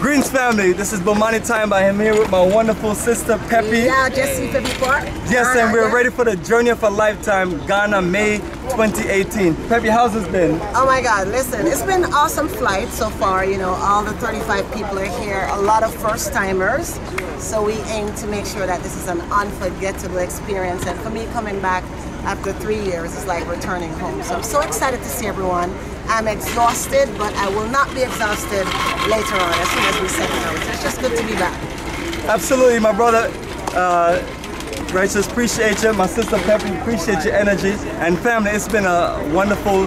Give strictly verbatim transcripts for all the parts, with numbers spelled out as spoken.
Greens family, this is Bomani Time. I am here with my wonderful sister Peppy. Yeah, just see Peppy Park. Yes, and we're ready for the journey of a lifetime, Ghana, May twenty eighteen. Peppy, how's this been? Oh my God, listen, it's been an awesome flight so far. You know, all the thirty-five people are here, a lot of first timers. So we aim to make sure that this is an unforgettable experience. And for me, coming back after three years is like returning home. So I'm so excited to see everyone. I'm exhausted, but I will not be exhausted later on as soon as we set out. It's just good to be back. Absolutely, my brother. Uh, Righteous, appreciate you. My sister Peppy, appreciate your energy. And family, it's been a wonderful,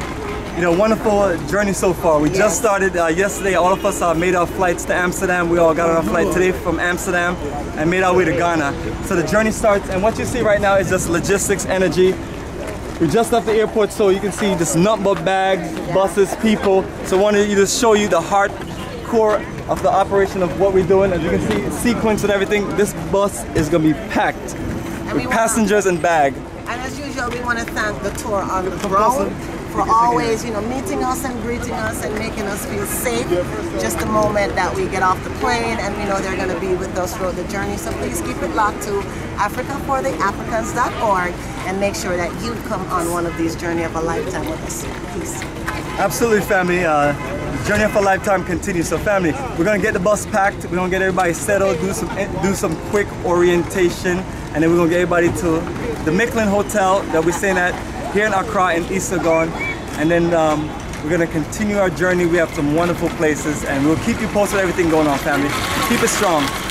you know, wonderful journey so far. We yes. just started uh, yesterday. All of us uh, made our flights to Amsterdam. We all got on our flight today from Amsterdam and made our way to Ghana. So the journey starts, and what you see right now is just logistics, energy. We're just at the airport, so you can see just nothing but bags, buses, people. So I wanted to show you the heart core of the operation of what we're doing. As you can see, sequence and everything, this bus is going to be packed with passengers and bag. And as usual, we want to thank the tour on the ground for always, you know, meeting us and greeting us and making us feel safe just the moment that we get off the plane, and we know they're going to be with us throughout the journey. So please keep it locked to Africa for the Africans dot org and make sure that you come on one of these journey of a lifetime with us. Peace. Absolutely, family. Uh, Journey of a lifetime continues. So family, we're gonna get the bus packed, we're gonna get everybody settled, do some do some quick orientation, and then we're gonna get everybody to the Michelin Hotel that we're staying at here in Accra in East Legon. And then um, we're gonna continue our journey. We have some wonderful places, and we'll keep you posted on everything going on, family. Keep it strong.